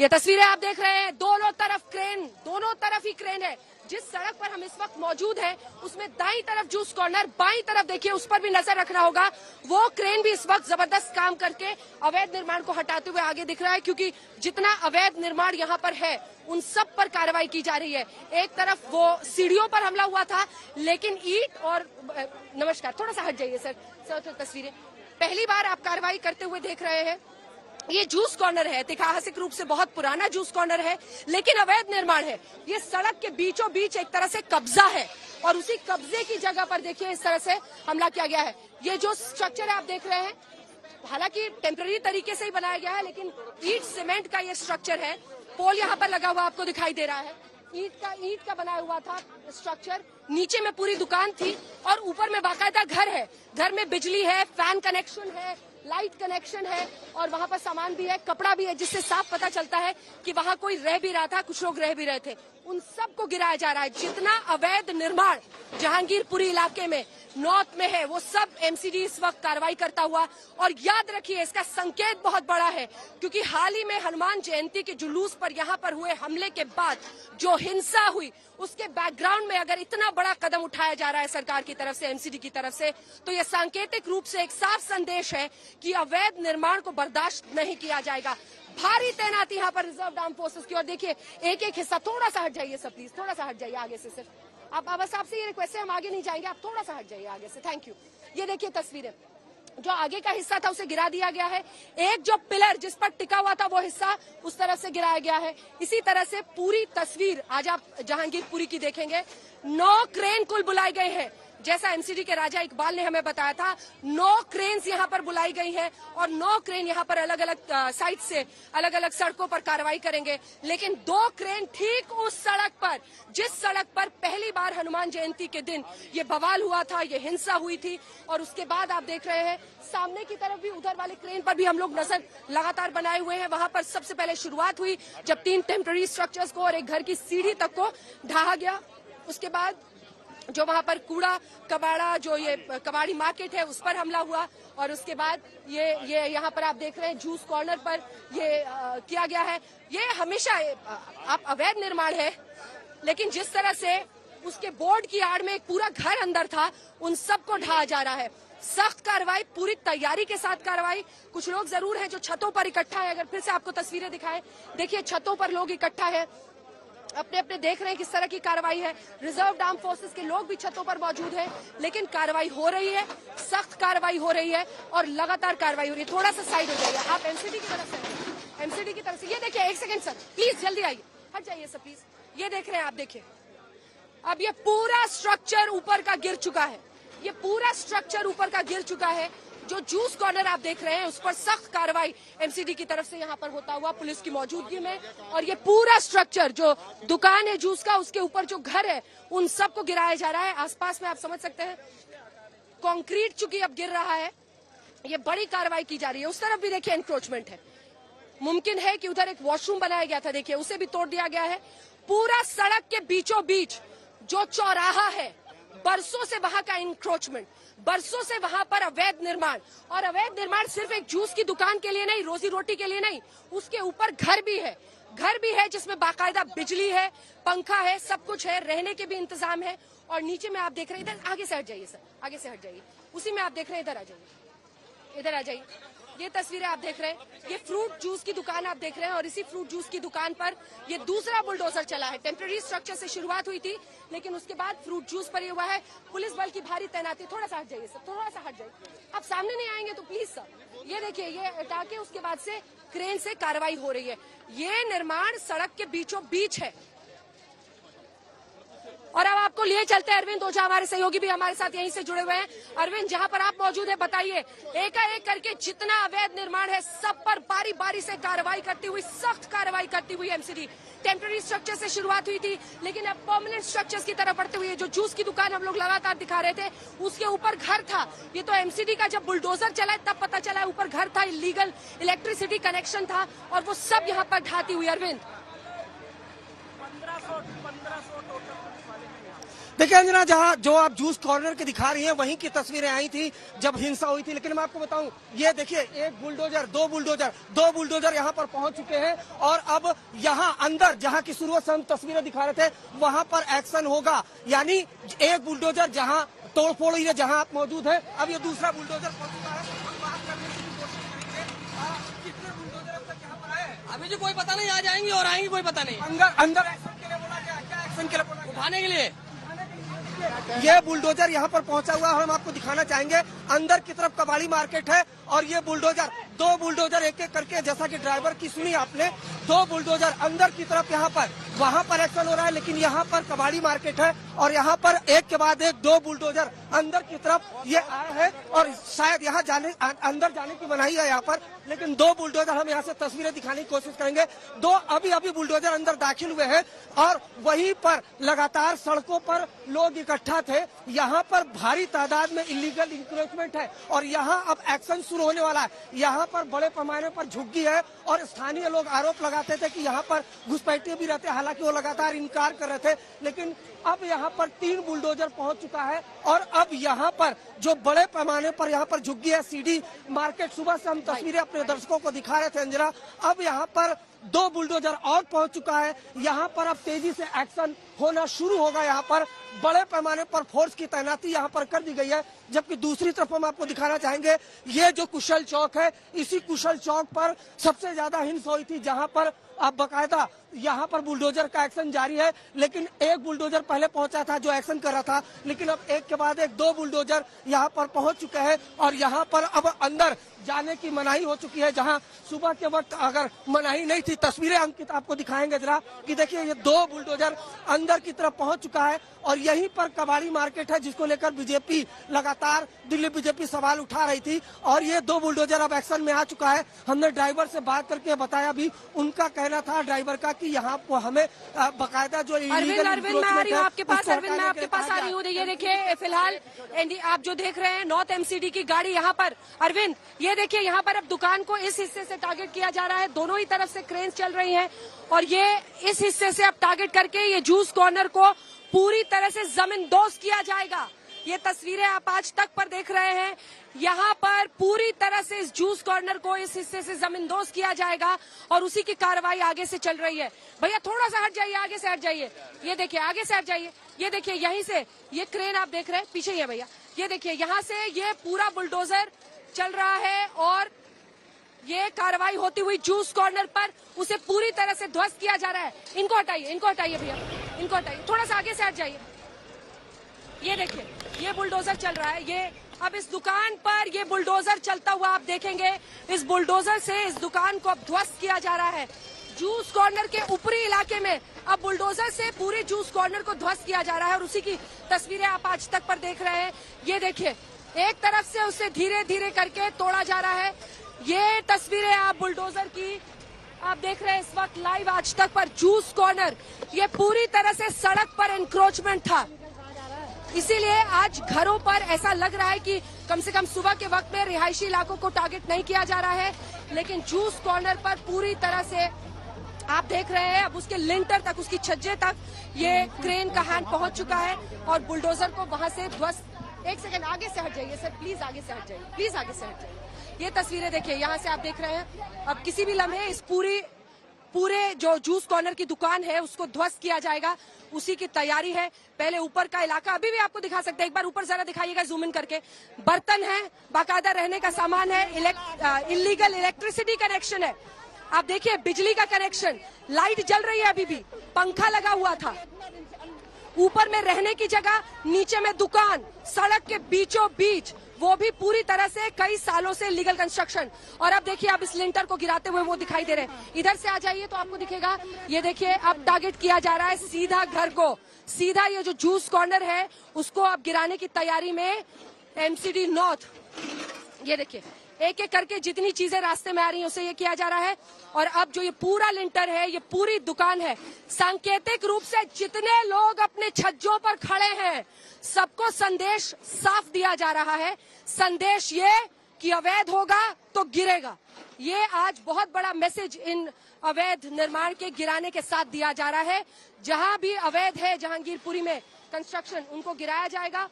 ये तस्वीरें आप देख रहे हैं, दोनों तरफ ही क्रेन है। जिस सड़क पर हम इस वक्त मौजूद हैं उसमें दाईं तरफ जूस कॉर्नर, बाईं तरफ देखिए, उस पर भी नजर रखना होगा। वो क्रेन भी इस वक्त जबरदस्त काम करके अवैध निर्माण को हटाते हुए आगे दिख रहा है, क्योंकि जितना अवैध निर्माण यहाँ पर है उन सब पर कार्रवाई की जा रही है। एक तरफ वो सीढ़ियों पर हमला हुआ था, लेकिन ईट और नमस्कार, थोड़ा सा हट जाइए सर, तस्वीरें पहली बार आप कार्रवाई करते हुए देख रहे हैं। ये जूस कॉर्नर है, ऐतिहासिक रूप से बहुत पुराना जूस कॉर्नर है, लेकिन अवैध निर्माण है। ये सड़क के बीचों बीच एक तरह से कब्जा है और उसी कब्जे की जगह पर देखिए इस तरह से हमला किया गया है। ये जो स्ट्रक्चर है आप देख रहे हैं, हालांकि टेम्पररी तरीके से ही बनाया गया है, लेकिन ईट सीमेंट का ये स्ट्रक्चर है। पोल यहाँ पर लगा हुआ आपको दिखाई दे रहा है, ईट का बनाया हुआ था स्ट्रक्चर। नीचे में पूरी दुकान थी और ऊपर में बाकायदा घर है, घर में बिजली है, फैन कनेक्शन है, लाइट कनेक्शन है और वहाँ पर सामान भी है, कपड़ा भी है, जिससे साफ पता चलता है कि वहाँ कोई रह भी रहा था, कुछ लोग रह भी रहे थे। उन सबको गिराया जा रहा है। जितना अवैध निर्माण जहांगीरपुरी इलाके में, नॉर्थ में है, वो सब एमसीडी इस वक्त कार्रवाई करता हुआ। और याद रखिए, इसका संकेत बहुत बड़ा है, क्योंकि हाल ही में हनुमान जयंती के जुलूस पर यहाँ पर हुए हमले के बाद जो हिंसा हुई, उसके बैकग्राउंड में अगर इतना बड़ा कदम उठाया जा रहा है सरकार की तरफ से, एमसीडी की तरफ से, तो यह सांकेतिक रूप से एक साफ संदेश है कि अवैध निर्माण को बर्दाश्त नहीं किया जाएगा। भारी तैनाती यहाँ पर रिजर्व आर्म फोर्सेस की। और देखिए एक एक हिस्सा, थोड़ा सा हट जाइए सर प्लीज, थोड़ा सा हट जाइए आगे से सर, आप बस आपसे ये रिक्वेस्ट है, हम आगे नहीं जाएंगे, आप थोड़ा सा हट जाइए आगे से, थैंक यू। ये देखिए तस्वीरें, जो आगे का हिस्सा था उसे गिरा दिया गया है, एक जो पिलर जिस पर टिका हुआ था वो हिस्सा उस तरफ से गिराया गया है। इसी तरह से पूरी तस्वीर आज आप जहांगीरपुरी की देखेंगे। 9 क्रेन कुल बुलाई गई है, जैसा एमसीडी के राजा इकबाल ने हमें बताया था, 9 क्रेन्स यहाँ पर बुलाई गई हैं और 9 क्रेन यहाँ पर अलग अलग साइड से अलग अलग सड़कों पर कार्रवाई करेंगे। लेकिन 2 क्रेन ठीक उस सड़क पर, जिस सड़क पर पहली बार हनुमान जयंती के दिन ये बवाल हुआ था, ये हिंसा हुई थी। और उसके बाद आप देख रहे हैं सामने की तरफ भी, उधर वाले क्रेन पर भी हम लोग नजर लगातार बनाए हुए हैं। वहां पर सबसे पहले शुरुआत हुई जब 3 टेम्पररी स्ट्रक्चर्स को और एक घर की सीढ़ी तक को ढहा गया। उसके बाद जो वहां पर कूड़ा कबाड़ा, जो ये कबाड़ी मार्केट है, उस पर हमला हुआ। और उसके बाद ये यहाँ पर आप देख रहे हैं जूस कॉर्नर पर ये किया गया है। ये हमेशा आप अवैध निर्माण है, लेकिन जिस तरह से उसके बोर्ड की आड़ में एक पूरा घर अंदर था, उन सबको ढहा जा रहा है। सख्त कार्रवाई, पूरी तैयारी के साथ कार्रवाई। कुछ लोग जरूर हैं जो छतों पर इकट्ठा है, अगर फिर से आपको तस्वीरें दिखाएं, देखिए छतों पर लोग इकट्ठा है, अपने अपने देख रहे हैं किस तरह की कार्रवाई है। रिजर्व आर्म फोर्सेस के लोग भी छतों पर मौजूद हैं, लेकिन कार्रवाई हो रही है, सख्त कार्रवाई हो रही है और लगातार कार्रवाई हो रही है। थोड़ा सा साइड हो जाइए आप, एमसीडी की तरफ से ये देखिए, एक सेकंड सर प्लीज, जल्दी आइए, हट जाइए सर प्लीज। ये देख रहे हैं आप, देखिए अब ये पूरा स्ट्रक्चर ऊपर का गिर चुका है, ये पूरा स्ट्रक्चर ऊपर का गिर चुका है। जो जूस कॉर्नर आप देख रहे हैं उस पर सख्त कार्रवाई एमसीडी की तरफ से यहाँ पर होता हुआ पुलिस की मौजूदगी में। और ये पूरा स्ट्रक्चर, जो दुकान है जूस का, उसके ऊपर जो घर है, उन सबको गिराया जा रहा है। आसपास में आप समझ सकते हैं कंक्रीट चूंकि अब गिर रहा है, ये बड़ी कार्रवाई की जा रही है। उस तरफ भी देखिए एनक्रोचमेंट है, मुमकिन है कि उधर एक वॉशरूम बनाया गया था, देखिए उसे भी तोड़ दिया गया है। पूरा सड़क के बीचों बीच जो चौराहा है, बरसों से वहां का इंक्रोचमेंट, बरसों से वहां पर अवैध निर्माण। और अवैध निर्माण सिर्फ एक जूस की दुकान के लिए नहीं, रोजी रोटी के लिए नहीं, उसके ऊपर घर भी है जिसमें बाकायदा बिजली है, पंखा है, सब कुछ है, रहने के भी इंतजाम है। और नीचे में आप देख रहे हैं, इधर आगे से हट जाइए सर, आगे से हट जाइए, उसी में आप देख रहे हैं, इधर आ जाइए। ये तस्वीरें आप देख रहे हैं, ये फ्रूट जूस की दुकान आप देख रहे हैं और इसी फ्रूट जूस की दुकान पर ये दूसरा बुलडोजर चला है। टेम्पररी स्ट्रक्चर से शुरुआत हुई थी, लेकिन उसके बाद फ्रूट जूस पर ये हुआ है। पुलिस बल की भारी तैनाती, थोड़ा सा हट जाइए सर, थोड़ा सा हट जाइए, आप सामने नहीं आएंगे तो प्लीज सर। ये देखिए, ये हटा के उसके बाद से क्रेन से कार्रवाई हो रही है। ये निर्माण सड़क के बीचों बीच है। और अब आपको लिए चलते हैं अरविंद ओझा, हमारे सहयोगी भी हमारे साथ यहीं से जुड़े हुए हैं। अरविंद, जहां पर आप मौजूद हैं, बताइए एक करके जितना अवैध निर्माण है सब पर बारी बारी से कार्रवाई करती हुई, सख्त कार्रवाई करती हुई एमसीडी। टेम्पररी स्ट्रक्चर से शुरुआत हुई थी, लेकिन अब परमानेंट स्ट्रक्चर्स की तरफ बढ़ते हुए। जो जूस की दुकान हम लोग लगातार दिखा रहे थे, उसके ऊपर घर था, ये तो एमसीडी का जब बुलडोजर चला तब पता चला ऊपर घर था, इलीगल इलेक्ट्रिसिटी कनेक्शन था और वो सब यहाँ पर ढाती हुई। अरविंद, 1500 टोटल देखिए अंजना, जहाँ जो आप जूस कॉर्नर के दिखा रही हैं वहीं की तस्वीरें आई थी जब हिंसा हुई थी। लेकिन मैं आपको बताऊं, ये देखिए एक बुलडोजर, दो बुलडोजर यहाँ पर पहुंच चुके हैं और अब यहाँ अंदर जहाँ की शुरुआत से हम तस्वीरें दिखा रहे थे वहां पर एक्शन होगा। यानी एक बुलडोजर जहाँ तोड़फोड़ हुई है, जहाँ आप मौजूद है, अब ये दूसरा बुलडोजर पहुंच चुका है। कितने बुलडोजर अब तक यहाँ पर आए अभी जी कोई पता नहीं, आ जाएंगे और आएंगे कोई पता नहीं। अंदर एक्शन के लिए बोला गया, क्या एक्शन के लिए? उठाने के लिए। ये बुलडोजर यहाँ पर पहुंचा हुआ, हम आपको दिखाना चाहेंगे। अंदर की तरफ कबाड़ी मार्केट है और ये बुलडोजर, दो बुलडोजर एक एक करके, जैसा कि ड्राइवर की सुनी आपने, दो बुलडोजर अंदर की तरफ यहाँ पर, वहाँ पर एक्शन हो रहा है। लेकिन यहाँ पर कबाड़ी मार्केट है और यहाँ पर एक के बाद एक दो बुलडोजर अंदर की तरफ ये आया है और शायद यहाँ जाने, अंदर जाने की मनाही है यहाँ पर। लेकिन दो बुलडोजर, हम यहाँ से तस्वीरें दिखाने की कोशिश करेंगे, दो अभी बुलडोजर अंदर दाखिल हुए हैं और वहीं पर लगातार सड़कों पर लोग इकट्ठा थे। यहाँ पर भारी तादाद में इलीगल इंक्रोचमेंट है और यहाँ अब एक्शन शुरू होने वाला है। यहाँ पर बड़े पैमाने पर झुग्गी है और स्थानीय लोग आरोप लगाते थे कि यहाँ पर घुसपैठिए भी रहते, हालांकि वो लगातार इनकार कर रहे थे। लेकिन अब यहाँ पर तीन बुलडोजर पहुंच चुका है और अब यहाँ पर जो बड़े पैमाने पर यहाँ पर झुग्गी है, सीडी मार्केट, सुबह से हम तस्वीरें अपने दर्शकों को दिखा रहे थे अंजना, अब यहाँ पर दो बुलडोजर और पहुंच चुका है। यहाँ पर अब तेजी से एक्शन होना शुरू होगा। यहाँ पर बड़े पैमाने पर फोर्स की तैनाती यहाँ पर कर दी गई है। जबकि दूसरी तरफ हम आपको दिखाना चाहेंगे, ये जो कुशल चौक है, इसी कुशल चौक पर सबसे ज्यादा हिंसा हुई थी, जहाँ पर अब बाकायदा यहाँ पर बुलडोजर का एक्शन जारी है। लेकिन एक बुलडोजर पहले पहुंचा था जो एक्शन कर रहा था, लेकिन अब एक के बाद एक दो बुलडोजर यहाँ पर पहुंच चुके हैं और यहाँ पर अब अंदर जाने की मनाही हो चुकी है, जहाँ सुबह के वक्त अगर मनाही नहीं थी। तस्वीरें अंकित आपको दिखाएंगे जरा कि देखिए, ये दो बुलडोजर अंदर की तरफ पहुंच चुका है और यहीं पर कबाड़ी मार्केट है, जिसको लेकर बीजेपी लगातार, दिल्ली बीजेपी सवाल उठा रही थी और ये दो बुलडोजर अब एक्शन में आ चुका है। हमने ड्राइवर से बात करके बताया भी, उनका कहना था ड्राइवर का कि यहाँ को हमें बाकायदा जो इलीगल अरविंद मैं आपके पास आ रही हूँ। ये देखिए फिलहाल आप जो देख रहे हैं नॉर्थ एमसीडी की गाड़ी यहाँ पर। अरविंद ये देखिए यहाँ पर अब दुकान को इस हिस्से से टारगेट किया जा रहा है, दोनों ही तरफ से क्रेन चल रही है और ये इस हिस्से से अब टारगेट करके ये जूस कॉर्नर को पूरी तरह से जमींदोज किया जाएगा। ये तस्वीरें आप आज तक पर देख रहे हैं, यहाँ पर पूरी तरह से इस जूस कॉर्नर को इस हिस्से से जमींदोज किया जाएगा और उसी की कार्रवाई आगे से चल रही है। भैया थोड़ा सा हट जाइए, आगे से हट जाइए, ये देखिए आगे से हट जाइए, ये देखिए यहीं से ये क्रेन आप देख रहे हैं, पीछे ही है भैया, ये देखिए यहाँ से ये पूरा बुलडोजर चल रहा है और ये कार्रवाई होती हुई जूस कॉर्नर पर उसे पूरी तरह से ध्वस्त किया जा रहा है। इनको हटाइए, इनको हटाइए भैया, इनको हटाइए, थोड़ा सा आगे से हट जाइए। ये देखिए ये बुलडोजर चल रहा है, ये अब इस दुकान पर ये बुलडोजर चलता हुआ आप देखेंगे, इस बुलडोजर से इस दुकान को अब ध्वस्त किया जा रहा है। जूस कॉर्नर के ऊपरी इलाके में अब बुलडोजर से पूरे जूस कॉर्नर को ध्वस्त किया जा रहा है और उसी की तस्वीरें आप आज तक पर देख रहे हैं। ये देखिए एक तरफ से उसे धीरे धीरे करके तोड़ा जा रहा है। ये तस्वीरें आप बुलडोजर की आप देख रहे हैं इस वक्त लाइव आज तक पर। जूस कॉर्नर ये पूरी तरह से सड़क पर एनक्रोचमेंट था, इसीलिए आज घरों पर ऐसा लग रहा है कि कम से कम सुबह के वक्त में रिहायशी इलाकों को टारगेट नहीं किया जा रहा है, लेकिन जूस कॉर्नर पर पूरी तरह से आप देख रहे हैं अब उसके लिंटर तक, उसकी छज्जे तक ये क्रेन का हैंड पहुंच चुका है और बुलडोजर को वहां से ध्वस्त। एक सेकेंड आगे से हट जाइए सर, प्लीज आगे से हट जाइए, प्लीज आगे से हट जाइए। ये तस्वीरें देखिए यहाँ से आप देख रहे हैं, अब किसी भी लम्हे इस पूरे जो जूस कॉर्नर की दुकान है उसको ध्वस्त किया जाएगा, उसी की तैयारी है। पहले ऊपर का इलाका अभी भी आपको दिखा सकते हैं, एक बार ऊपर जरा दिखाइएगा जूम इन करके। बर्तन है, बाकायदा रहने का सामान है, इलीगल इलेक्ट्रिसिटी कनेक्शन है, आप देखिए बिजली का कनेक्शन, लाइट जल रही है, अभी भी पंखा लगा हुआ था, ऊपर में रहने की जगह, नीचे में दुकान, सड़क के बीचों बीच, वो भी पूरी तरह से कई सालों से लीगल कंस्ट्रक्शन। और अब देखिए अब इस लिंटर को गिराते हुए वो दिखाई दे रहे हैं, इधर से आ जाइए तो आपको दिखेगा। ये देखिए अब टारगेट किया जा रहा है सीधा घर को, सीधा ये जो जूस कॉर्नर है उसको अब गिराने की तैयारी में एमसीडी नॉर्थ। ये देखिए एक एक करके जितनी चीजें रास्ते में आ रही है उसे ये किया जा रहा है और अब जो ये पूरा लिंटर है, ये पूरी दुकान है, सांकेतिक रूप से जितने लोग अपने छज्जों पर खड़े हैं सबको संदेश साफ दिया जा रहा है, संदेश ये कि अवैध होगा तो गिरेगा। ये आज बहुत बड़ा मैसेज इन अवैध निर्माण के गिराने के साथ दिया जा रहा है। जहां भी अवैध है जहांगीरपुरी में कंस्ट्रक्शन उनको गिराया जाएगा।